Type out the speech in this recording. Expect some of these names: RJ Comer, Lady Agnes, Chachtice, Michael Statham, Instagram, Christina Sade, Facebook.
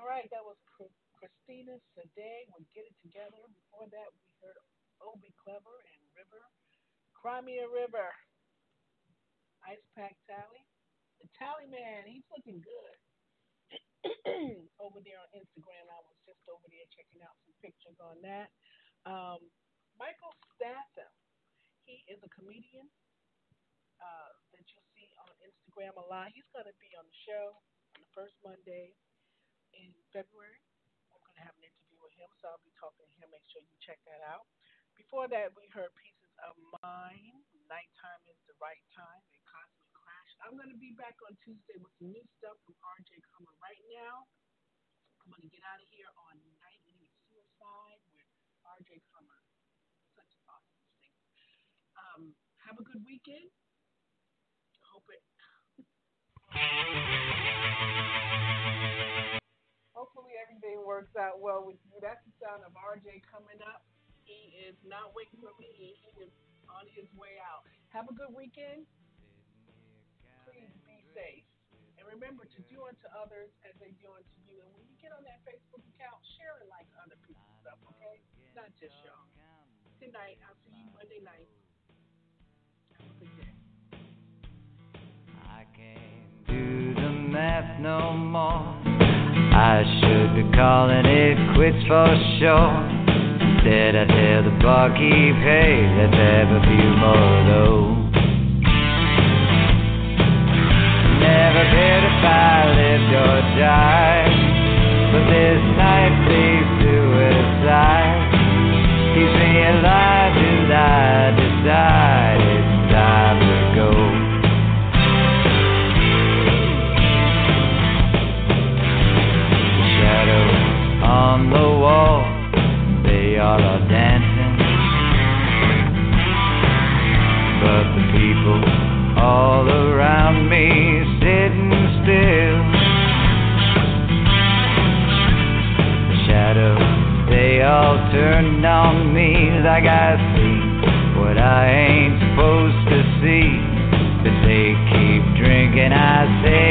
All right, that was Christina Sade with Get It Together. Before that, we heard Oh Be Clever and River. Cry Me a River. Ice Pack Tally. The Tally Man, he's looking good. Over there on Instagram, I was just over there checking out some pictures on that. Michael Statham, he is a comedian that you'll see on Instagram a lot. He's going to be on the show on the first Monday in February. I'm going to have an interview with him, so I'll be talking to him. Make sure you check that out. Before that, we heard Pieces of Mind, Nighttime is the Right Time, and Cosmic Clash. I'm going to be back on Tuesday with some new stuff from RJ Comer. Right now, I'm going to get out of here on Nightly Suicide with RJ Comer. Such an awesome singer. Have a good weekend. Hope it. Hopefully everything works out well with you. That's the sound of RJ coming up. He is not waiting for me. He is on his way out. Have a good weekend. Please be safe. And remember to do unto others as they do unto you. And when you get on that Facebook account, share it like other people's stuff, okay? Not just y'all. Good night. I'll see you Monday night. Have a good day. I can't do the math no more. I should call it quits for sure. Instead I tell the barkeep, hey, let's have a few more of those. Never cared if I lived or died, but this night seems suicide. Keeps me alive till I decide it's time to go. On the wall, they all are dancing, but the people all around me sitting still. The shadows, they all turn on me like I see what I ain't supposed to see. But they keep drinking, I say.